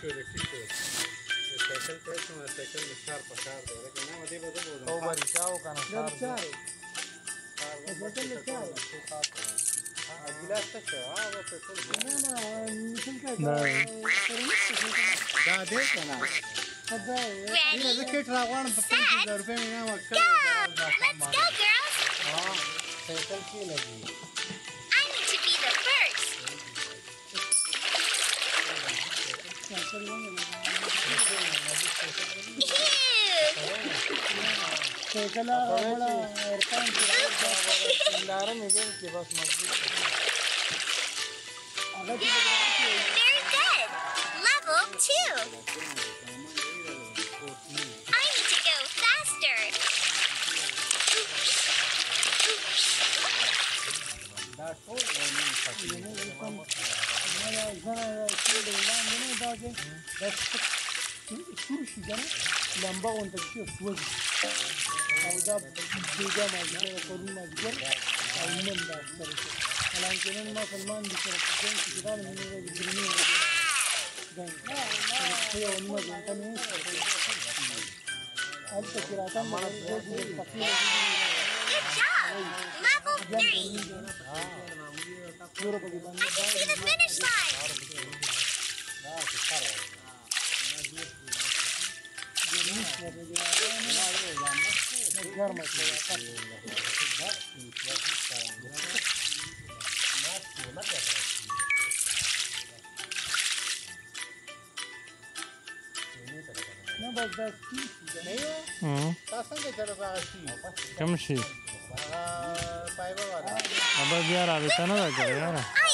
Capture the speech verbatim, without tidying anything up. sure, second person, a second sharp Let's go, girls! Ew! Yay! Very good! Level two! I need to go faster! Good job! Level three! I can see the finish line. Come see. Above your avatar,